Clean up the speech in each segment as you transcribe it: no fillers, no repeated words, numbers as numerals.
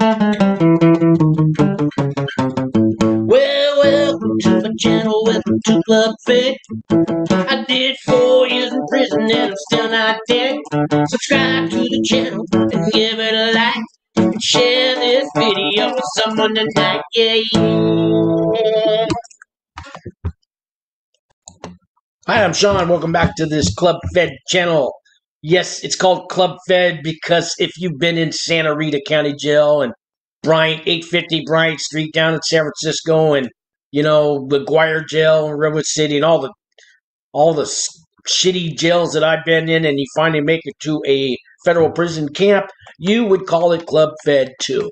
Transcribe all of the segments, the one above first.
Well, welcome to my channel, welcome to Club Fit. I did 4 years in prison and I'm still not dead. Subscribe to the channel and give it a like. Share this video with someone tonight, yeah. Hi, I'm Sean. Welcome back to this Club Fed channel. Yes, it's called Club Fed because if you've been in Santa Rita County Jail and Bryant, 850 Bryant Street down in San Francisco, and you know, Maguire Jail and River City and all the shitty jails that I've been in, and you finally make it to a federal prison camp, you would call it Club Fed too.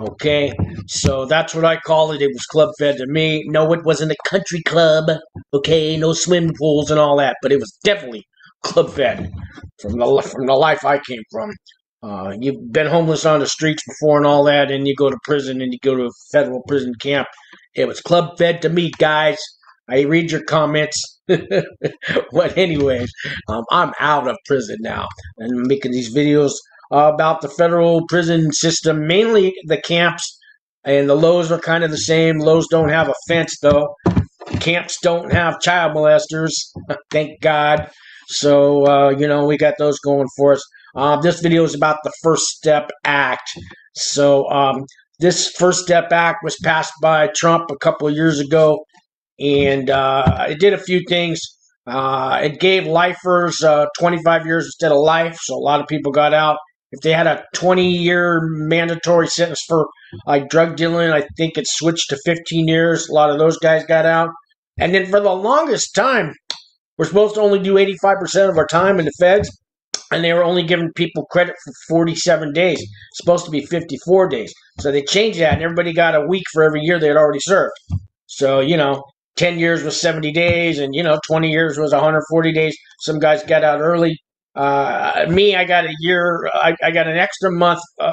Okay, so that's what I call it. It was Club Fed to me. No, it wasn't a country club. Okay, no swimming pools and all that, but it was definitely Club Fed from the life I came from. You've been homeless on the streets before and all that, and you go to prison and you go to a federal prison camp. It was Club Fed to me, guys. I read your comments. But anyways, I'm out of prison now and I'm making these videos about the federal prison system, mainly the camps, and the lows are kind of the same. Lows don't have a fence, though. Camps don't have child molesters, thank God. So, you know, we got those going for us. This video is about the First Step Act. So, this First Step Act was passed by Trump a couple of years ago, and it did a few things. It gave lifers 25 years instead of life, so a lot of people got out. If they had a 20-year mandatory sentence for drug dealing, I think it switched to 15 years. A lot of those guys got out. And then for the longest time, we're supposed to only do 85% of our time in the feds, and they were only giving people credit for 47 days. It's supposed to be 54 days. So they changed that, and everybody got a week for every year they had already served. So, you know, 10 years was 70 days, and, you know, 20 years was 140 days. Some guys got out early. Me, I got a year. I got an extra month. When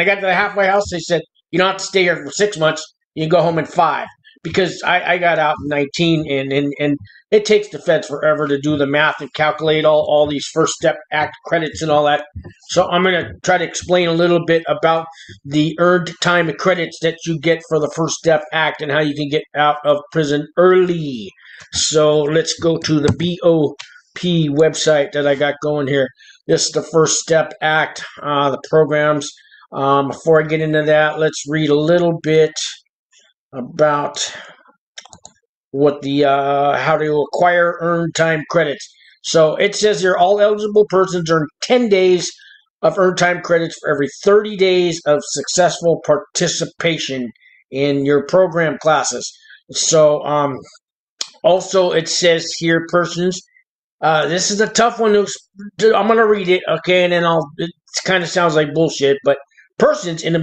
I got to the halfway house, they said, you don't have to stay here for 6 months. You can go home in 5. Because I got out in 19, and it takes the feds forever to do the math and calculate all these First Step Act credits and all that. So I'm going to try to explain a little bit about the earned time and credits that you get for the First Step Act and how you can get out of prison early. So let's go to the BOP website that I got going here. This is the First Step Act, the programs. Before I get into that, let's read a little bit about what the how to acquire earned time credits. So it says here, all eligible persons earn 10 days of earned time credits for every 30 days of successful participation in your program classes. So also it says here, persons, this is a tough one I'm gonna read it, okay, and then it kind of sounds like bullshit, but persons in the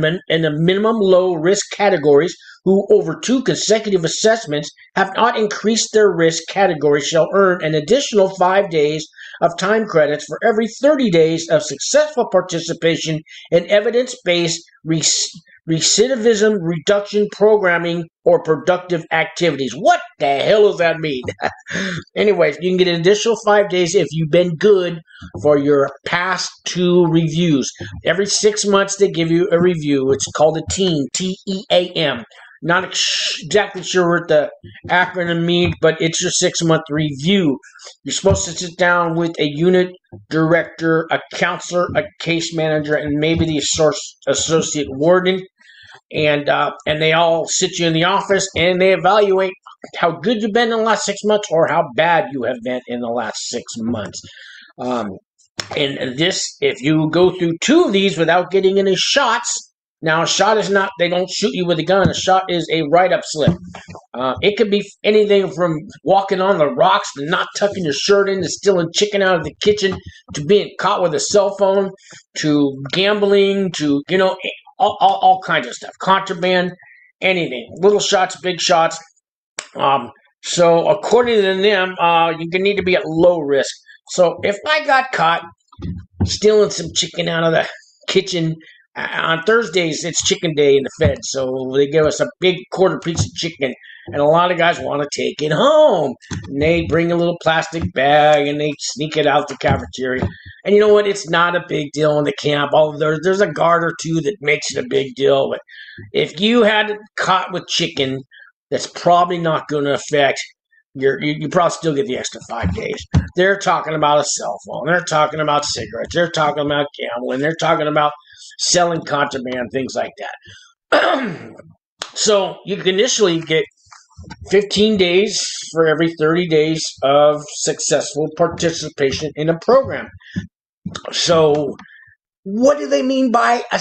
minimum low risk categories who over 2 consecutive assessments have not increased their risk category shall earn an additional 5 days of time credits for every 30 days of successful participation in evidence-based recidivism reduction programming or productive activities. What the hell does that mean? Anyways, you can get an additional 5 days if you've been good for your past 2 reviews. Every 6 months they give you a review. It's called a TEAM, T-E-A-M. Not exactly sure what the acronym means, but it's your 6-month review. You're supposed to sit down with a unit director, a counselor, a case manager, and maybe the associate warden. And they all sit you in the office and they evaluate how good you've been in the last 6 months or how bad you have been in the last 6 months. And this, if you go through 2 of these without getting any shots. Now, a shot is not, they don't shoot you with a gun. A shot is a write-up slip. It could be anything from walking on the rocks to not tucking your shirt in to stealing chicken out of the kitchen to being caught with a cell phone to gambling to, you know, all kinds of stuff. Contraband, anything. Little shots, big shots. So according to them, you need to be at low risk. So if I got caught stealing some chicken out of the kitchen, on Thursdays, it's chicken day in the Fed, so they give us a big quarter piece of chicken. And a lot of guys want to take it home. And they bring a little plastic bag and they sneak it out the cafeteria. And you know what? It's not a big deal in the camp. Although there's a guard or two that makes it a big deal. But if you had it caught with chicken, that's probably not going to affect you probably still get the extra 5 days. They're talking about a cell phone. They're talking about cigarettes. They're talking about gambling. They're talking about selling contraband, things like that. So you can initially get 15 days for every 30 days of successful participation in a program. So what do they mean by a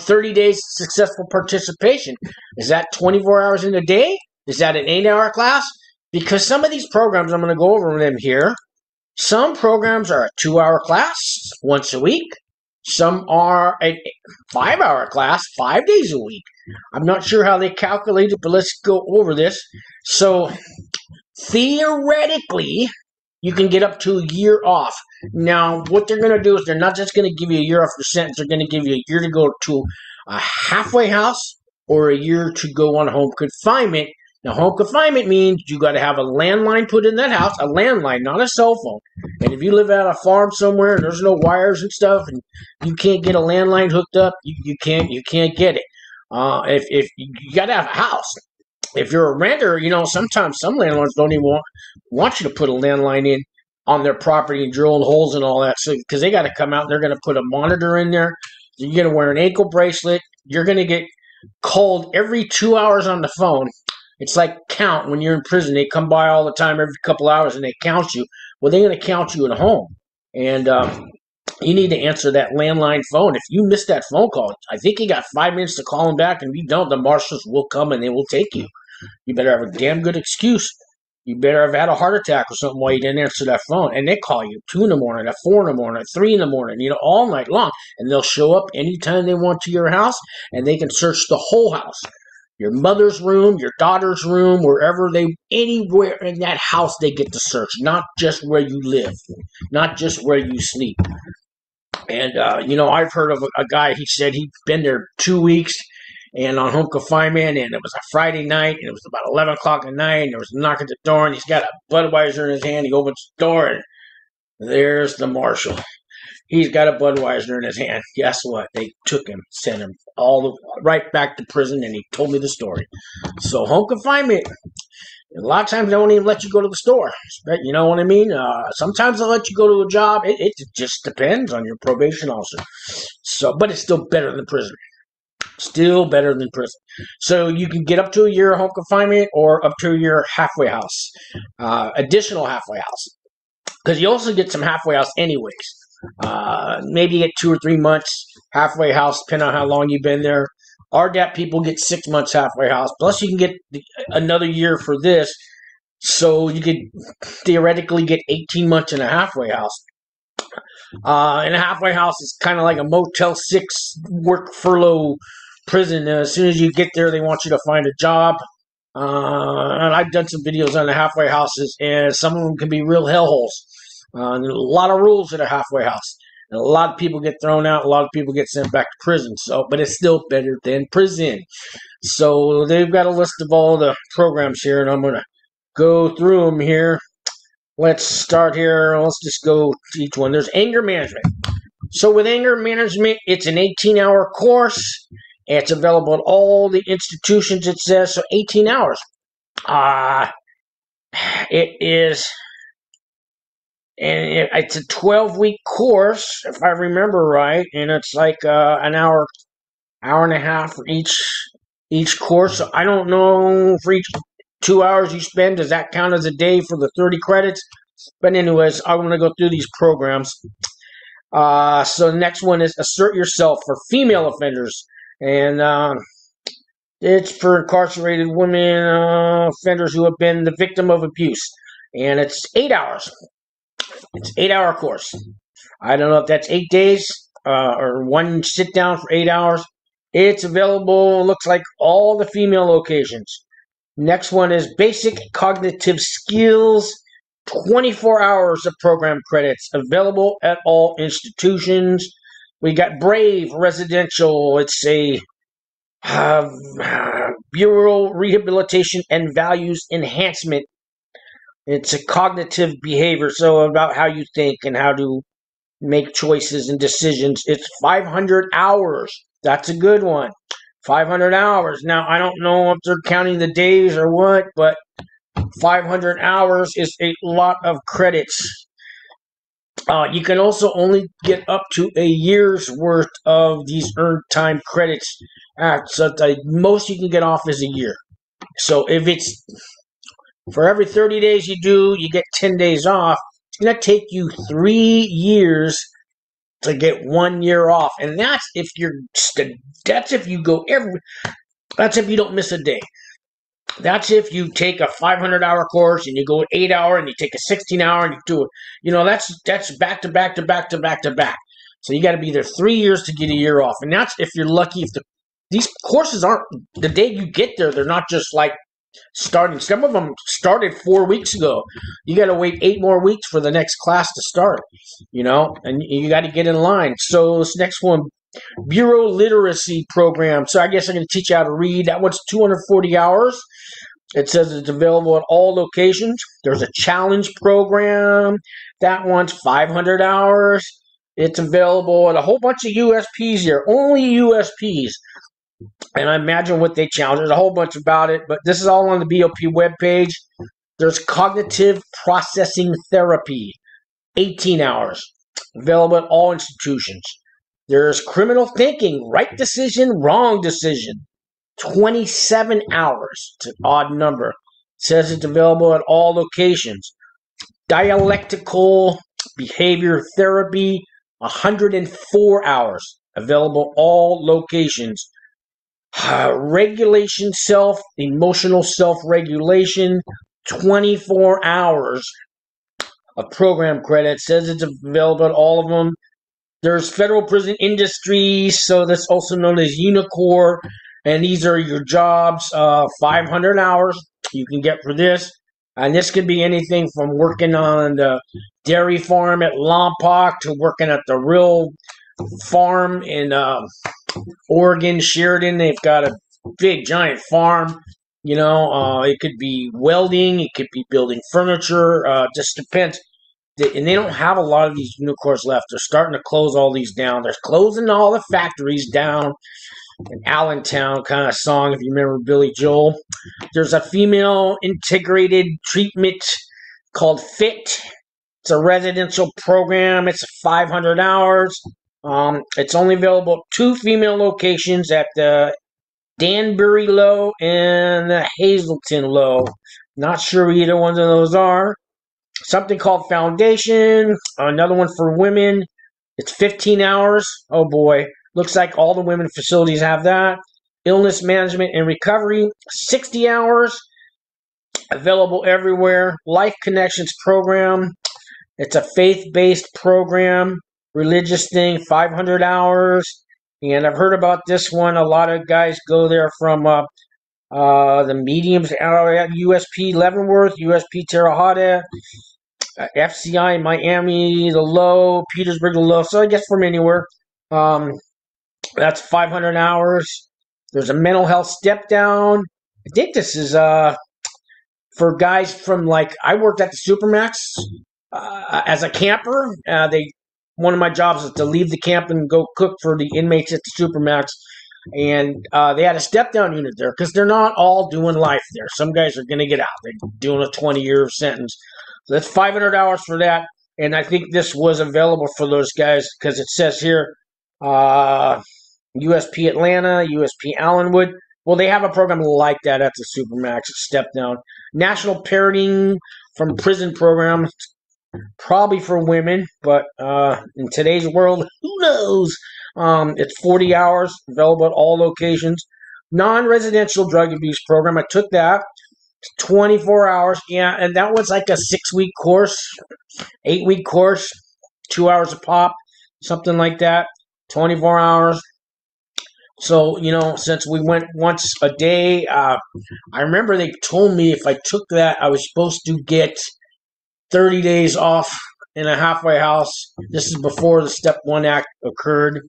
30 days successful participation? Is that 24 hours in a day? Is that an 8-hour class? Because some of these programs, I'm going to go over them here. Some programs are a 2-hour class once a week. Some are a 5-hour class 5 days a week. I'm not sure how they calculate it, but let's go over this. So theoretically, you can get up to a year off. Now, what they're going to do is they're not just going to give you a year off your sentence. They're going to give you a year to go to a halfway house or a year to go on home confinement. Now, home confinement means you got to have a landline put in that house, a landline, not a cell phone. And if you live out a farm somewhere and there's no wires and stuff and you can't get a landline hooked up, you can't get it. If you got to have a house. If you're a renter, you know, sometimes some landlords don't even want you to put a landline in on their property and drilling holes and all that. So because they got to come out and they're going to put a monitor in there. You're going to wear an ankle bracelet. You're going to get called every 2 hours on the phone. It's like count when you're in prison. They come by all the time every couple hours and they count you. Well, they're going to count you at home. And you need to answer that landline phone. If you miss that phone call, I think you got 5 minutes to call them back. And if you don't, the marshals will come and they will take you. You better have a damn good excuse. You better have had a heart attack or something while you didn't answer that phone. And they call you at 2 in the morning, at 4 in the morning, at 3 in the morning, you know, all night long. And they'll show up anytime they want to your house and they can search the whole house. Your mother's room, your daughter's room, wherever anywhere in that house they get to search, not just where you live, not just where you sleep. And, you know, I've heard of a guy, he said he'd been there 2 weeks and on home confinement, and it was a Friday night, and it was about 11 o'clock at night, and there was a knock at the door, and he's got a Budweiser in his hand. He opens the door, and there's the marshal. He's got a Budweiser in his hand. Guess what? They took him, sent him right back to prison, and he told me the story. So home confinement, a lot of times they won't even let you go to the store. You know what I mean? Sometimes they'll let you go to a job. It just depends on your probation officer. So, but it's still better than prison. Still better than prison. So you can get up to a year of home confinement or up to a year halfway house, additional halfway house. Because you also get some halfway house anyways. Maybe you get 2 or 3 months halfway house, depending on how long you've been there. RDAP people get 6 months halfway house. Plus, you can get another year for this, so you could theoretically get 18 months in a halfway house. And a halfway house is kind of like a Motel 6 work furlough prison. As soon as you get there, they want you to find a job. And I've done some videos on the halfway houses, and some of them can be real hellholes. There's a lot of rules at a halfway house. And a lot of people get thrown out. A lot of people get sent back to prison. So, but it's still better than prison. So they've got a list of all the programs here, and I'm going to go through them here. Let's start here. Let's just go to each one. There's anger management. So with anger management, it's an 18-hour course. It's available at all the institutions, it says. So 18 hours. It is... And it's a 12-week course, if I remember right, and it's like an hour and a half for each course. So I don't know, for each 2 hours you spend, does that count as a day for the 30 credits? But anyways, I'm going to go through these programs. So the next one is Assert Yourself for female offenders. And it's for incarcerated women offenders who have been the victim of abuse. And it's 8 hours. It's an 8-hour course. I don't know if that's 8 days or one sit down for 8 hours. It's available, looks like, all the female locations. Next one is Basic Cognitive Skills, 24 hours of program credits, available at all institutions. We got Brave Residential. It's a behavioral rehabilitation and values enhancement. It's a cognitive behavior, so about how you think and how to make choices and decisions. It's 500 hours. That's a good one. 500 hours. Now, I don't know if they're counting the days or what, but 500 hours is a lot of credits. You can also only get up to a year's worth of these earned time credits. So the most you can get off is a year. So if it's for every 30 days you do, you get 10 days off. It's going to take you 3 years to get 1 year off, and that's if you go every. That's if you don't miss a day. That's if you take a 500-hour course and you go an 8-hour and you take a 16-hour and you do it. You know, that's back to back to back to back to back. So you got to be there 3 years to get a year off, and that's if you're lucky. If these courses aren't the day you get there, they're not just like starting. Some of them started 4 weeks ago. You got to wait 8 more weeks for the next class to start, you know, and you got to get in line. So this next one, bureau literacy program. So I guess I'm going to teach you how to read. That one's 240 hours. It says it's available at all locations. There's a challenge program. That one's 500 hours. It's available at a whole bunch of USPs here, only USPs. And I imagine what they challenge. There's a whole bunch about it, but this is all on the BOP webpage. There's cognitive processing therapy, 18 hours, available at all institutions. There's criminal thinking, right decision, wrong decision, 27 hours. It's an odd number. It says it's available at all locations. Dialectical behavior therapy, 104 hours, available all locations. Regulation, emotional self-regulation, 24 hours of program credit. It says it's available at all of them. There's federal prison industries, so that's also known as Unicor, and these are your jobs. 500 hours you can get for this, and this could be anything from working on the dairy farm at Lompoc to working at the real farm in Oregon, Sheridan. They've got a big giant farm, you know. It could be welding, it could be building furniture, just depends. And they don't have a lot of these Unicors left. They're starting to close all these down. They're closing all the factories down. An Allentown kind of song, if you remember Billy Joel. There's a female integrated treatment called FIT. It's a residential program. It's 500 hours. It's only available at 2 female locations, at the Danbury Low and the Hazleton Low. Not sure either one of those are. Something called Foundation, another one for women. It's 15 hours. Oh boy, looks like all the women facilities have that. Illness management and recovery, 60 hours, available everywhere. Life Connections program, it's a faith-based program. Religious thing, 500 hours. And I've heard about this one. A lot of guys go there from the mediums out at USP Leavenworth, USP Terre Haute, FCI Miami, the Low, Petersburg, the Low. So I guess from anywhere. That's 500 hours. There's a mental health step down. I think this is for guys from, like, I worked at the Supermax as a camper. One of my jobs is to leave the camp and go cook for the inmates at the Supermax. And they had a step-down unit there because they're not all doing life there. Some guys are going to get out. They're doing a 20-year sentence. So that's 500 hours for that. And I think this was available for those guys because it says here, USP Atlanta, USP Allenwood. Well, they have a program like that at the Supermax, step-down. National Parenting from Prison Program. Probably for women, but in today's world, who knows? It's 40 hours, available at all locations. Non-residential drug abuse program. I took that. It's 24 hours. Yeah, and that was like a 6-week course, 8-week course, 2 hours a pop, something like that. 24 hours. So, you know, since we went once a day, I remember they told me if I took that, I was supposed to get 30 days off in a halfway house. This is before the Step 1 Act occurred.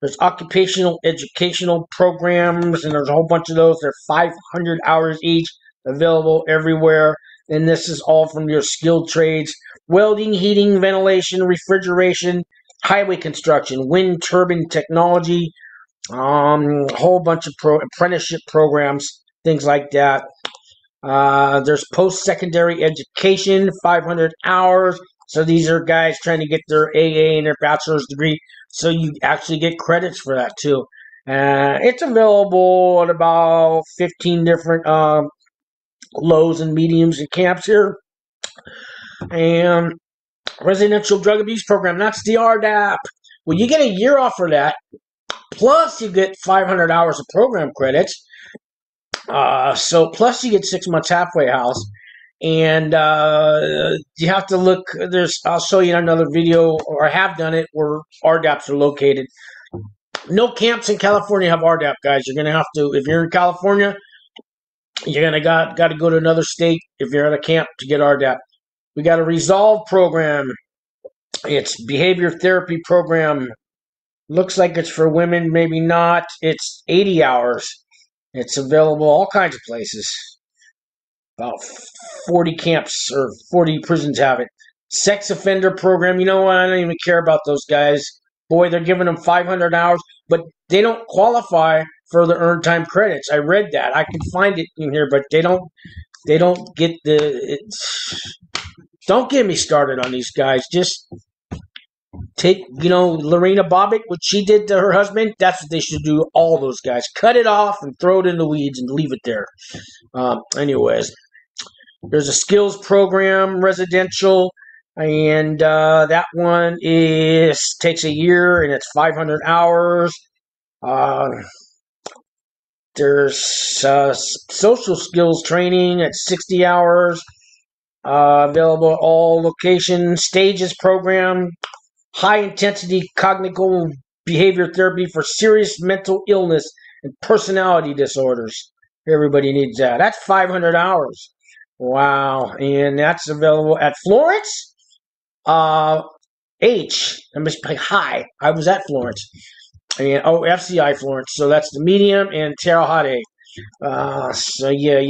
There's occupational educational programs, and there's a whole bunch of those. They're 500 hours each, available everywhere. And this is all from your skilled trades: welding, heating, ventilation, refrigeration, highway construction, wind turbine technology, a whole bunch of apprenticeship programs, things like that. There's post-secondary education, 500 hours. So these are guys trying to get their AA and their bachelor's degree. So you actually get credits for that too. It's available at about 15 different lows and mediums and camps here. And residential drug abuse program, that's the RDAP. Well, you get a year off for that. Plus you get 500 hours of program credits. So plus you get 6 months halfway house, and you have to look. I'll show you in another video, or I have done it, where RDAPs are located. No camps in California have RDAP, guys. You're gonna have to, if you're in California, you're gonna got to go to another state if you're at a camp to get RDAP. We got a Resolve program. It's behavior therapy program. Looks like it's for women, maybe not. It's 80 hours. It's available all kinds of places. About 40 camps or 40 prisons have it. Sex offender program. You know what? I don't even care about those guys. Boy, they're giving them 500 hours, but they don't qualify for the earned time credits. I read that. I can find it in here, but they don't get the. Don't get me started on these guys. Just take, Lorena Bobbitt, what she did to her husband, that's what they should do to all those guys. Cut it off and throw it in the weeds and leave it there. Anyways, there's a skills program, residential, and that one takes a year, and it's 500 hours. There's social skills training at 60 hours, available at all locations. Stages program. High-intensity cognitive behavior therapy for serious mental illness and personality disorders. Everybody needs that. That's 500 hours. Wow. And that's available at Florence. I must play high. I was at Florence. And, FCI Florence. So that's the medium and Terre Haute. They need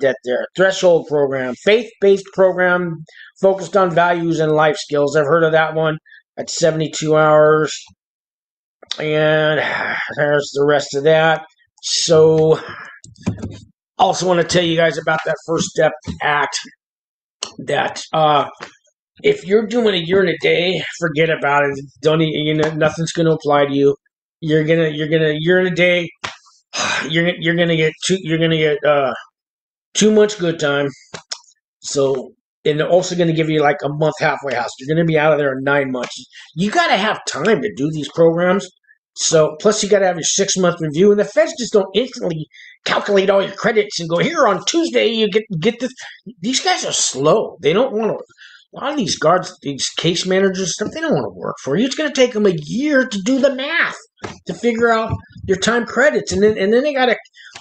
that there. Threshold program, faith-based program focused on values and life skills. I've heard of that one. At 72 hours, and there's the rest of that. So, also want to tell you guys about that First Step Act. That if you're doing a year and a day, forget about it. Nothing's going to apply to you. You're gonna year and a day. You're gonna get 2 months good time. So, and they're also gonna give you like a month halfway house. You're gonna be out of there in 9 months. You gotta have time to do these programs. So, plus you gotta have your 6 month review. And the feds just don't instantly calculate all your credits and go, here on Tuesday you get this. These guys are slow. They don't want to. A lot of these guards, these case managers, stuff, they don't want to work for you. It's going to take them a year to do the math to figure out your time credits, and then they got to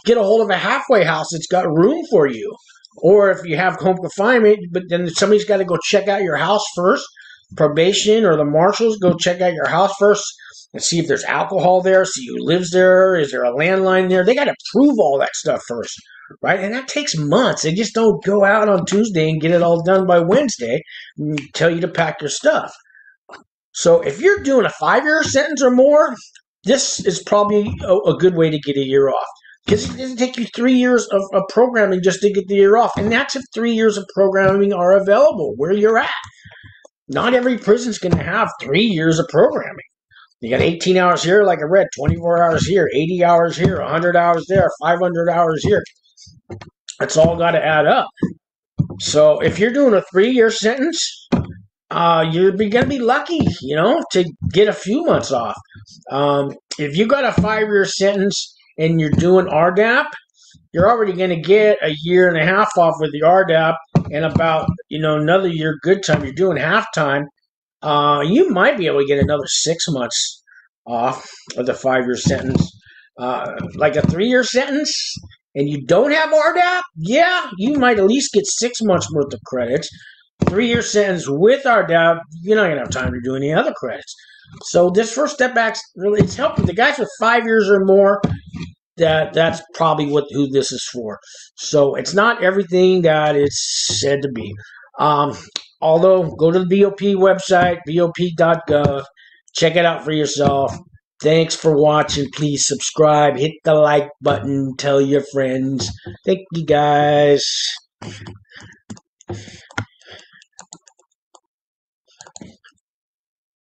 get a hold of a halfway house that's got room for you, or if you have home confinement, but then somebody's got to go check out your house first. Probation or the marshals go check out your house first and see if there's alcohol there, see who lives there, is there a landline there. They got to prove all that stuff first. Right, and that takes months. They just don't go out on Tuesday and get it all done by Wednesday and tell you to pack your stuff. So if you're doing a 5-year sentence or more, this is probably a good way to get a year off, because it doesn't take you 3 years of programming just to get the year off. And that's if 3 years of programming are available where you're at. Not every prison's going to have 3 years of programming. You got 18 hours here, like I read, 24 hours here, 80 hours here, 100 hours there, 500 hours here. It's all got to add up. So if you're doing a 3-year sentence, you're going to be lucky, to get a few months off. If you got a 5-year sentence and you're doing RDAP, you're already going to get a year and a half off with the RDAP, and about, another year good time. You're doing half time. You might be able to get another 6 months off of the 5-year sentence. Like a 3-year sentence, and you don't have RDAP, yeah, you might at least get 6 months worth of credits. 3-year sentence with RDAP, you're not going to have time to do any other credits. So this First Step Act really is helping the guys with 5 years or more. That's probably who this is for. So it's not everything that it's said to be. Although, go to the BOP website, bop.gov. Check it out for yourself. Thanks for watching. Please subscribe. Hit the like button. Tell your friends. Thank you, guys.